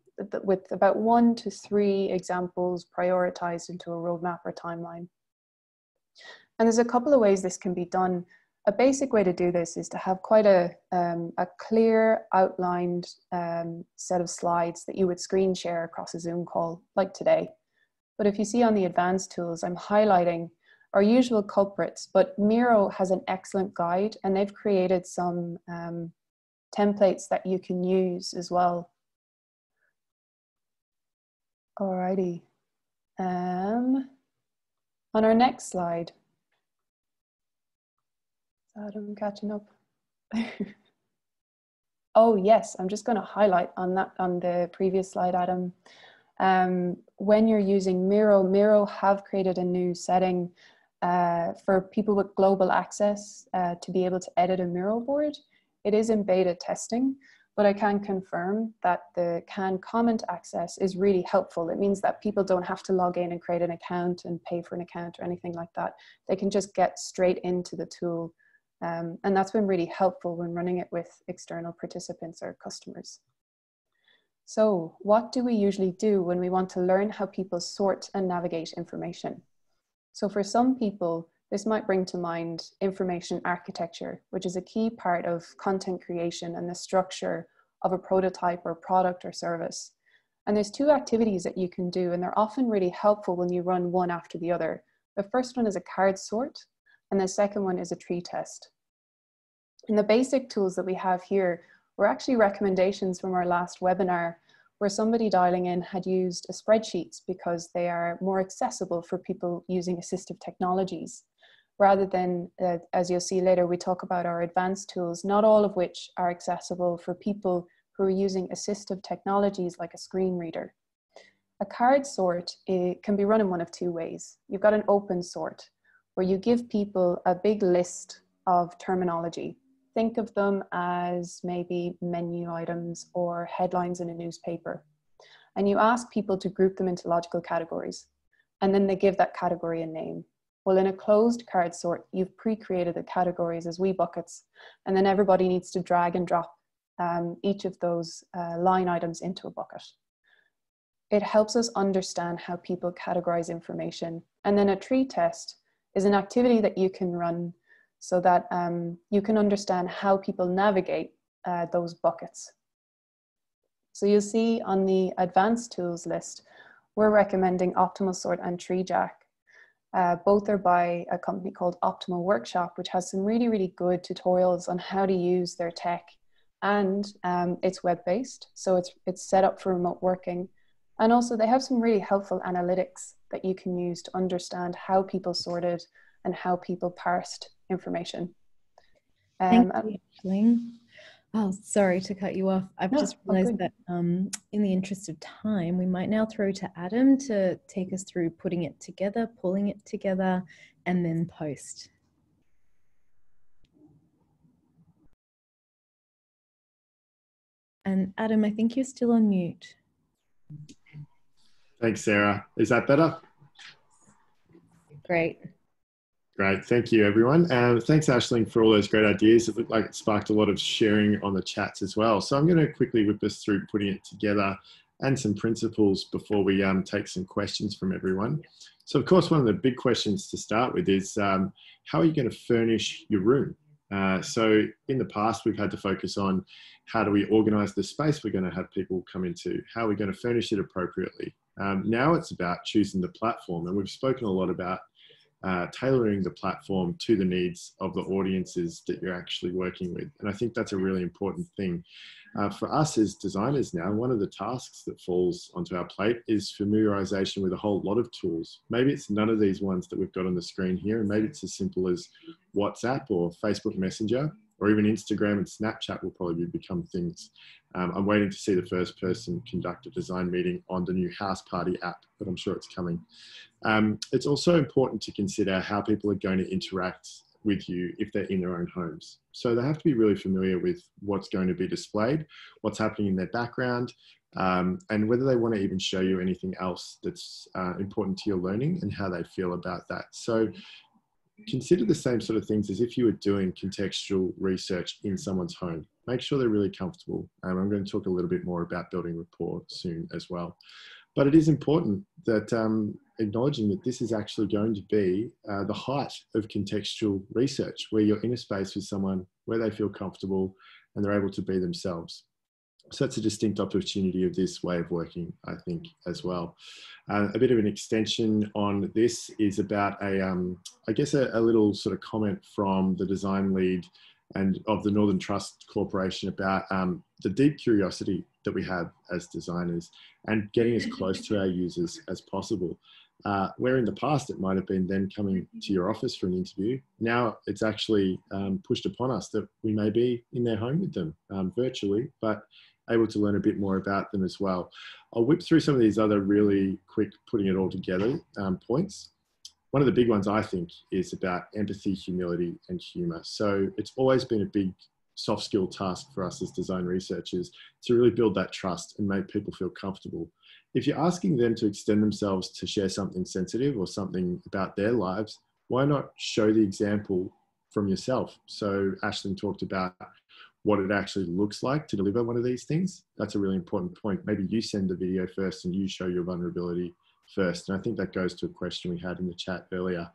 with about one to three examples prioritized into a roadmap or timeline. And there's a couple of ways this can be done. A basic way to do this is to have quite a, um, a clear outlined um, set of slides that you would screen share across a Zoom call like today. But if you see on the advanced tools, I'm highlighting our usual culprits, but Miro has an excellent guide, and they've created some um, templates that you can use as well. Alrighty. Um, on our next slide. Adam, I'm catching up. Oh yes, I'm just going to highlight on that on the previous slide, Adam. Um, when you're using Miro, Miro have created a new setting Uh, for people with global access uh, to be able to edit a Miro board. It is in beta testing, but I can confirm that the can comment access is really helpful. It means that people don't have to log in and create an account and pay for an account or anything like that. They can just get straight into the tool. Um, and that's been really helpful when running it with external participants or customers. So what do we usually do when we want to learn how people sort and navigate information? So for some people, this might bring to mind information architecture, which is a key part of content creation and the structure of a prototype or product or service. And there's two activities that you can do, and they're often really helpful when you run one after the other. The first one is a card sort, and the second one is a tree test. And the basic tools that we have here were actually recommendations from our last webinar, where somebody dialing in had used a spreadsheets because they are more accessible for people using assistive technologies. Rather than, uh, as you'll see later, we talk about our advanced tools, not all of which are accessible for people who are using assistive technologies like a screen reader. A card sort it can be run in one of two ways. You've got an open sort, where you give people a big list of terminology. Think of them as maybe menu items or headlines in a newspaper. And you ask people to group them into logical categories, and then they give that category a name. Well, in a closed card sort, you've pre-created the categories as wee buckets, and then everybody needs to drag and drop um, each of those uh, line items into a bucket. It helps us understand how people categorize information. And then a tree test is an activity that you can run so that um, you can understand how people navigate uh, those buckets. So you'll see on the advanced tools list, we're recommending Optimal Sort and TreeJack. Uh, both are by a company called Optimal Workshop, which has some really, really good tutorials on how to use their tech. And um, it's web-based, so it's, it's set up for remote working. And also they have some really helpful analytics that you can use to understand how people sorted and how people parsed information. Um, Thank you, Aisling. Oh, sorry to cut you off. I've no, just realized that um, in the interest of time, we might now throw to Adam to take us through putting it together, pulling it together, and then post. And Adam, I think you're still on mute. Thanks, Sarah. Is that better? Great. Great. Thank you, everyone. Um, thanks, Aisling, for all those great ideas. It looked like it sparked a lot of sharing on the chats as well. So I'm going to quickly whip us through putting it together and some principles before we um, take some questions from everyone. So, of course, one of the big questions to start with is um, how are you going to furnish your room? Uh, so in the past, we've had to focus on how do we organize the space we're going to have people come into? How are we going to furnish it appropriately? Um, now it's about choosing the platform, and we've spoken a lot about uh, tailoring the platform to the needs of the audiences that you're actually working with. And I think that's a really important thing. Uh, for us as designers now, one of the tasks that falls onto our plate is familiarization with a whole lot of tools. Maybe it's none of these ones that we've got on the screen here, and maybe it's as simple as WhatsApp or Facebook Messenger, or even Instagram and Snapchat will probably become things. Um, I'm waiting to see the first person conduct a design meeting on the new House Party app, but I'm sure it's coming. Um, it's also important to consider how people are going to interact with you if they're in their own homes. So they have to be really familiar with what's going to be displayed, what's happening in their background, um, and whether they want to even show you anything else that's uh, important to your learning and how they feel about that. So consider the same sort of things as if you were doing contextual research in someone's home. Make sure they're really comfortable. Um, I'm going to talk a little bit more about building rapport soon as well. But it is important that um, acknowledging that this is actually going to be uh, the height of contextual research, where you're in a space with someone where they feel comfortable and they're able to be themselves. So that's a distinct opportunity of this way of working, I think, as well. Uh, a bit of an extension on this is about a, um, I guess, a, a little sort of comment from the design lead and of the Northern Trust Corporation about um, the deep curiosity that we have as designers and getting as close to our users as possible. Uh, where in the past it might have been them coming to your office for an interview, now it's actually um, pushed upon us that we may be in their home with them um, virtually, but able to learn a bit more about them as well. I'll whip through some of these other really quick putting it all together um, points. One of the big ones, I think, is about empathy, humility, and humour. So it's always been a big soft skill task for us as design researchers to really build that trust and make people feel comfortable. If you're asking them to extend themselves to share something sensitive or something about their lives, why not show the example from yourself? So Aisling talked about what it actually looks like to deliver one of these things. That's a really important point. Maybe you send the video first and you show your vulnerability first. And I think that goes to a question we had in the chat earlier.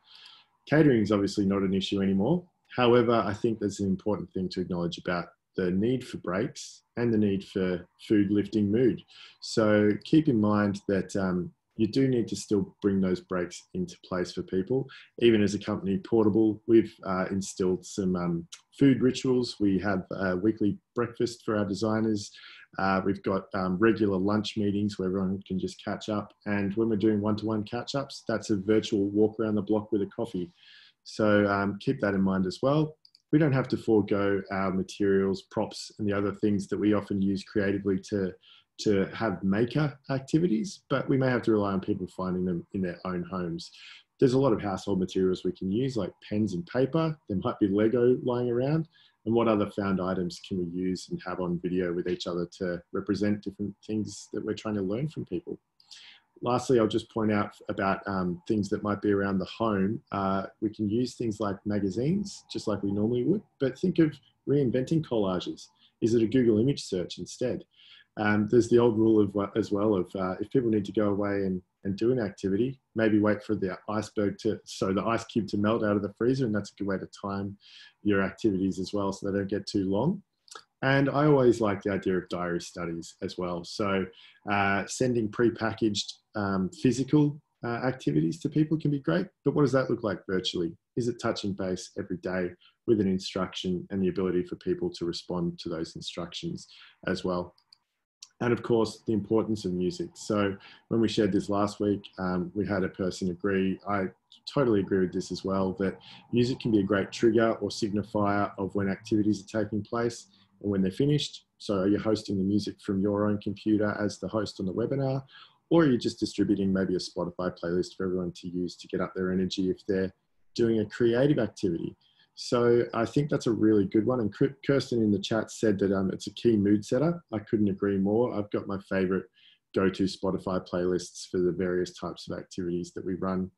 Catering is obviously not an issue anymore. However, I think there's an important thing to acknowledge about the need for breaks and the need for food lifting mood. So keep in mind that um, you do need to still bring those breaks into place for people. Even as a company, Portable, we've uh, instilled some um, food rituals. We have a weekly breakfast for our designers. Uh, we've got um, regular lunch meetings where everyone can just catch up. And when we're doing one-to-one catch-ups, that's a virtual walk around the block with a coffee. So um, keep that in mind as well. We don't have to forego our materials, props, and the other things that we often use creatively to to have maker activities, but we may have to rely on people finding them in their own homes. There's a lot of household materials we can use, like pens and paper. There might be Lego lying around. And what other found items can we use and have on video with each other to represent different things that we're trying to learn from people? Lastly, I'll just point out about um, things that might be around the home. Uh, we can use things like magazines, just like we normally would, but think of reinventing collages. Is it a Google image search instead? Um, there's the old rule of, as well of uh, if people need to go away and, and do an activity, maybe wait for the iceberg to, so the ice cube to melt out of the freezer, and that's a good way to time your activities as well so they don't get too long. And I always like the idea of diary studies as well. So uh, sending pre-packaged um, physical uh, activities to people can be great, but what does that look like virtually? Is it touching base every day with an instruction and the ability for people to respond to those instructions as well? and of course the importance of music. So when we shared this last week, um, we had a person agree, I totally agree with this as well, that music can be a great trigger or signifier of when activities are taking place and when they're finished. So are you hosting the music from your own computer as the host on the webinar, or are you just distributing maybe a Spotify playlist for everyone to use to get up their energy if they're doing a creative activity? So I think that's a really good one. And Kirsten in the chat said that um, it's a key mood setter. I couldn't agree more. I've got my favorite go-to Spotify playlists for the various types of activities that we run.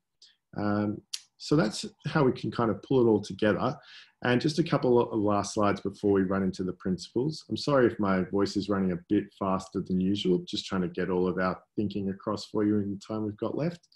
Um, so that's how we can kind of pull it all together. And just a couple of last slides before we run into the principles. I'm sorry if my voice is running a bit faster than usual, just trying to get all of our thinking across for you in the time we've got left.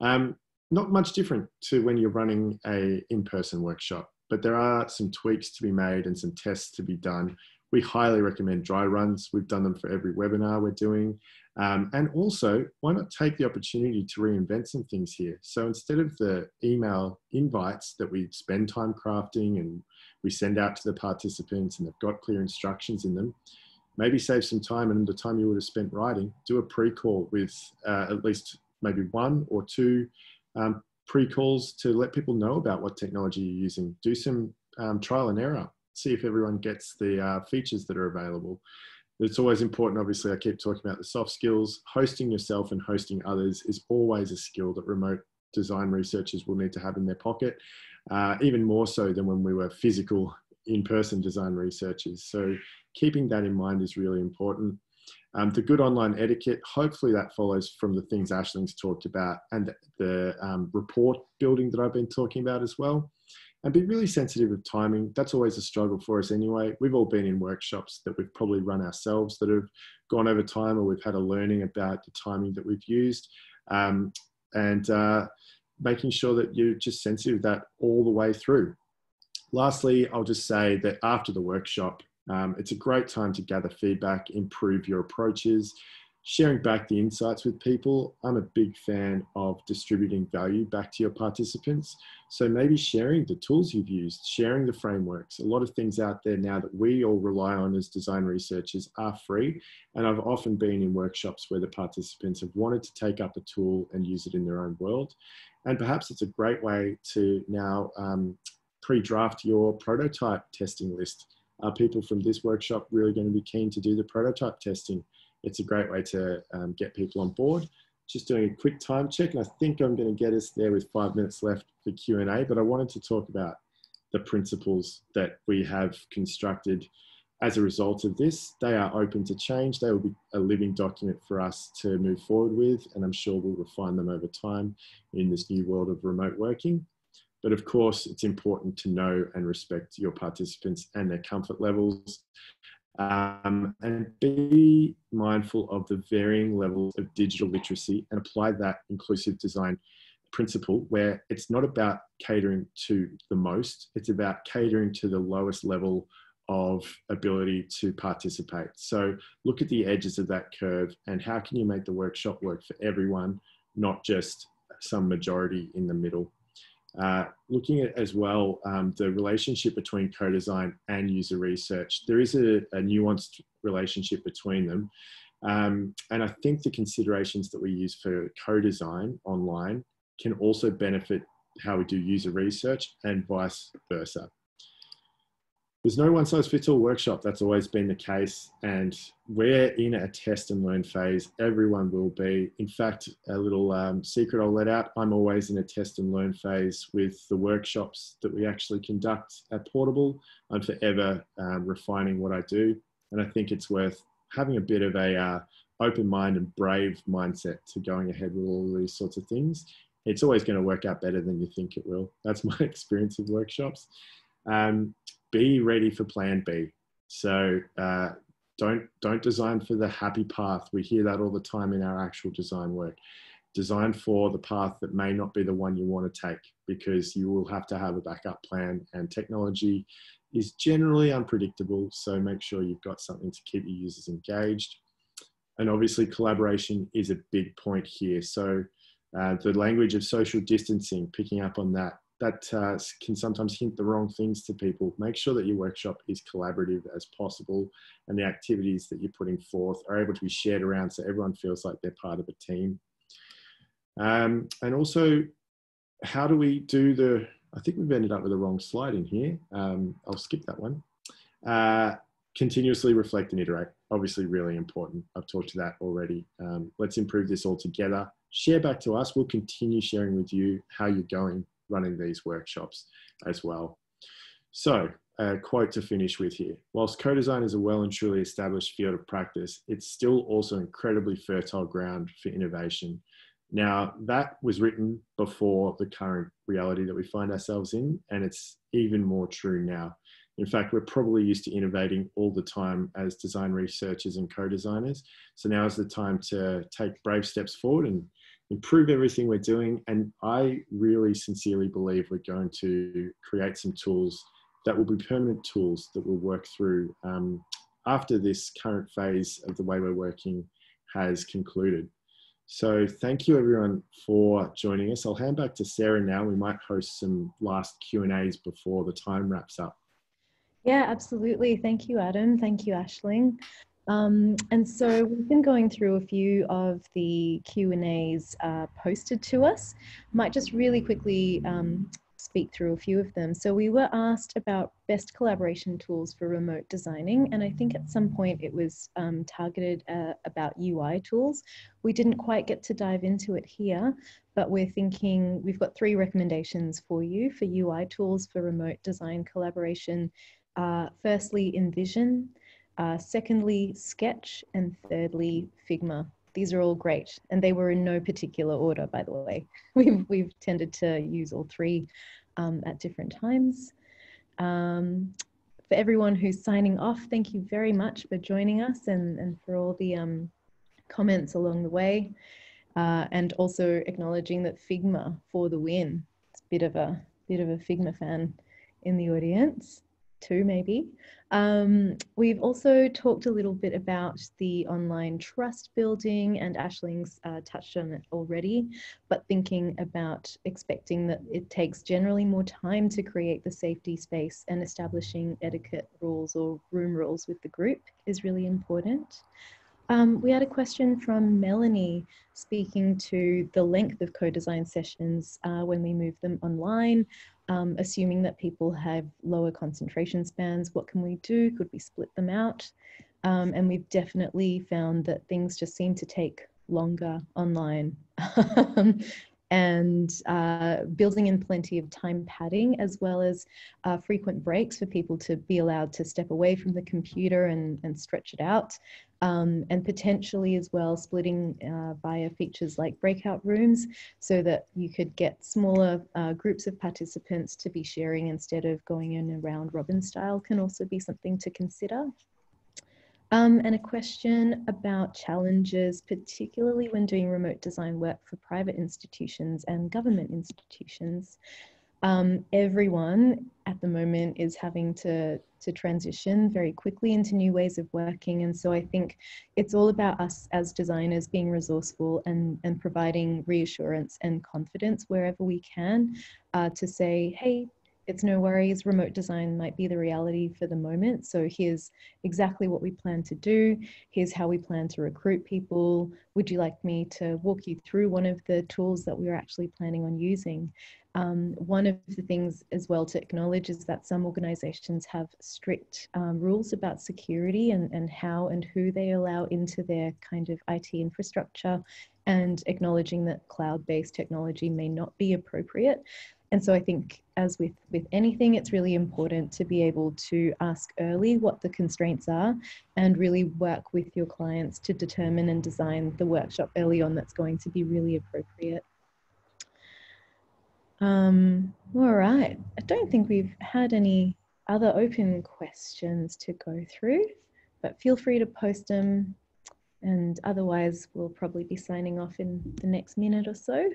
Um, not much different to when you're running a in-person workshop, but there are some tweaks to be made and some tests to be done. We highly recommend dry runs. We've done them for every webinar we're doing. Um, and also, why not take the opportunity to reinvent some things here? So instead of the email invites that we spend time crafting and we send out to the participants and they've got clear instructions in them, maybe save some time, and the time you would have spent writing, do a pre-call with uh, at least maybe one or two um, pre-calls to let people know about what technology you're using. Do some um, trial and error. See if everyone gets the uh, features that are available. It's always important, obviously, I keep talking about the soft skills. Hosting yourself and hosting others is always a skill that remote design researchers will need to have in their pocket, uh, even more so than when we were physical in-person design researchers. So keeping that in mind is really important. Um, the good online etiquette, hopefully that follows from the things Aisling's talked about and the um, rapport building that I've been talking about as well. And be really sensitive of timing. That's always a struggle for us anyway. We've all been in workshops that we've probably run ourselves that have gone over time, or we've had a learning about the timing that we've used. Um, and uh, making sure that you're just sensitive of that all the way through. Lastly, I'll just say that after the workshop, um, it's a great time to gather feedback, improve your approaches, sharing back the insights with people. I'm a big fan of distributing value back to your participants. So maybe sharing the tools you've used, sharing the frameworks. A lot of things out there now that we all rely on as design researchers are free. And I've often been in workshops where the participants have wanted to take up a tool and use it in their own world. And perhaps it's a great way to now um, pre-draft your prototype testing list. Are people from this workshop really going to be keen to do the prototype testing? It's a great way to um, get people on board. Just doing a quick time check, and I think I'm going to get us there with five minutes left for Q and A, but I wanted to talk about the principles that we have constructed as a result of this. They are open to change. They will be a living document for us to move forward with, and I'm sure we'll refine them over time in this new world of remote working. But of course, it's important to know and respect your participants and their comfort levels. Um, and be mindful of the varying levels of digital literacy and apply that inclusive design principle, where it's not about catering to the most, it's about catering to the lowest level of ability to participate. So look at the edges of that curve and how can you make the workshop work for everyone, not just some majority in the middle. Uh, looking at as well um, the relationship between co-design and user research. There is a, a nuanced relationship between them. Um, and I think the considerations that we use for co-design online can also benefit how we do user research and vice versa. There's no one size fits all workshop. That's always been the case. And we're in a test and learn phase. Everyone will be. In fact, a little um, secret I'll let out. I'm always in a test and learn phase with the workshops that we actually conduct at Portable. I'm forever um, refining what I do. And I think it's worth having a bit of a uh, open mind and brave mindset to going ahead with all these sorts of things. It's always going to work out better than you think it will. That's my experience of workshops. Um, Be ready for plan B. So uh, don't, don't design for the happy path. We hear that all the time in our actual design work. Design for the path that may not be the one you want to take, because you will have to have a backup plan, and technology is generally unpredictable. So make sure you've got something to keep your users engaged. And obviously collaboration is a big point here. So uh, the language of social distancing, picking up on that, that uh, can sometimes hint the wrong things to people. Make sure that your workshop is collaborative as possible and the activities that you're putting forth are able to be shared around so everyone feels like they're part of a team. Um, and also, how do we do the, I think we've ended up with the wrong slide in here. Um, I'll skip that one. Uh, continuously reflect and iterate. Obviously really important. I've talked to that already. Um, let's improve this all together. Share back to us. We'll continue sharing with you how you're going running these workshops as well. So a quote to finish with here. Whilst co-design is a well and truly established field of practice, it's still also incredibly fertile ground for innovation. Now, that was written before the current reality that we find ourselves in, and it's even more true now. In fact, we're probably used to innovating all the time as design researchers and co-designers. So now is the time to take brave steps forward and improve everything we're doing. And I really sincerely believe we're going to create some tools that will be permanent tools that we'll work through um, after this current phase of the way we're working has concluded. So thank you everyone for joining us. I'll hand back to Sarah now. We might host some last Q and A's before the time wraps up. Yeah, absolutely. Thank you, Adam. Thank you, Aisling. Um, and so we've been going through a few of the Q and A's uh, posted to us. Might just really quickly um, speak through a few of them. So we were asked about best collaboration tools for remote designing, and I think at some point it was um, targeted uh, about U I tools. We didn't quite get to dive into it here, but we're thinking we've got three recommendations for you for U I tools for remote design collaboration. Uh, firstly, Envision, uh, secondly, Sketch, and thirdly, Figma. These are all great, and they were in no particular order, by the way. We've, we've tended to use all three um, at different times. Um, for everyone who's signing off, thank you very much for joining us and, and for all the um, comments along the way, uh, and also acknowledging that Figma for the win. It's a bit of a, bit of a Figma fan in the audience. Two maybe. Um, we've also talked a little bit about the online trust building, and Aisling's uh, touched on it already, but thinking about expecting that it takes generally more time to create the safety space, and establishing etiquette rules or room rules with the group is really important. Um, we had a question from Melanie speaking to the length of co-design sessions uh, when we move them online. Um, assuming that people have lower concentration spans, what can we do? Could we split them out? Um, and we've definitely found that things just seem to take longer online. and uh, building in plenty of time padding, as well as uh, frequent breaks for people to be allowed to step away from the computer and, and stretch it out. Um, and potentially as well splitting uh, via features like breakout rooms, so that you could get smaller uh, groups of participants to be sharing instead of going in a round robin style can also be something to consider. Um, and a question about challenges, particularly when doing remote design work for private institutions and government institutions. Um, everyone at the moment is having to, to transition very quickly into new ways of working. And so I think it's all about us as designers being resourceful and, and providing reassurance and confidence wherever we can uh, to say, hey, it's no worries, remote design might be the reality for the moment. So here's exactly what we plan to do. Here's how we plan to recruit people. Would you like me to walk you through one of the tools that we were actually planning on using? Um, one of the things as well to acknowledge is that some organizations have strict um, rules about security and, and how and who they allow into their kind of I T infrastructure, and acknowledging that cloud-based technology may not be appropriate. And so I think as with, with anything, it's really important to be able to ask early what the constraints are and really work with your clients to determine and design the workshop early on that's going to be really appropriate. Um, all right, I don't think we've had any other open questions to go through, but feel free to post them, and otherwise we'll probably be signing off in the next minute or so.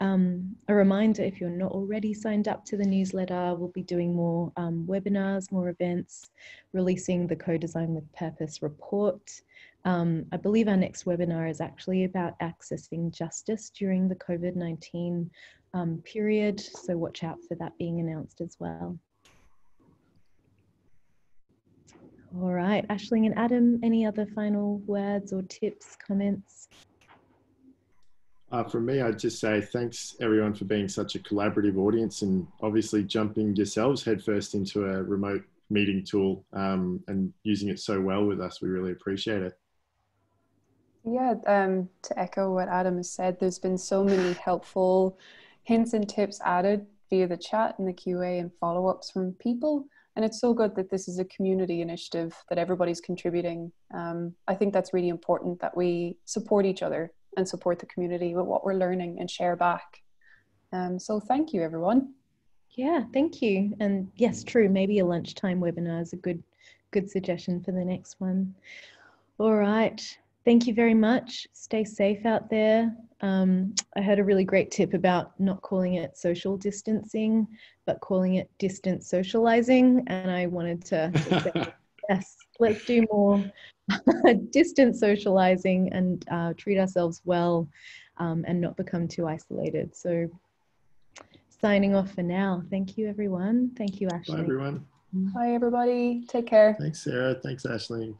Um, a reminder, if you're not already signed up to the newsletter, we'll be doing more um, webinars, more events, releasing the Co-Design with Purpose report. Um, I believe our next webinar is actually about accessing justice during the COVID nineteen um, period, so watch out for that being announced as well. All right, Aisling and Adam, any other final words or tips, comments? Uh, for me, I'd just say thanks everyone for being such a collaborative audience and obviously jumping yourselves headfirst into a remote meeting tool um, and using it so well with us. We really appreciate it. Yeah, um, to echo what Adam has said, there's been so many helpful hints and tips added via the chat and the Q A and follow-ups from people. And it's so good that this is a community initiative that everybody's contributing. Um, I think that's really important, that we support each other and support the community with what we're learning and share back. Um, so thank you, everyone. Yeah, thank you. And yes, true, maybe a lunchtime webinar is a good, good suggestion for the next one. All right, thank you very much. Stay safe out there. Um, I heard a really great tip about not calling it social distancing, but calling it distance socializing. And I wanted to say, yes, let's do more distance socializing and uh, treat ourselves well um, and not become too isolated. So signing off for now. Thank you, everyone. Thank you, Ashley. Bye, everyone. Bye, everybody. Take care. Thanks, Sarah. Thanks, Ashley.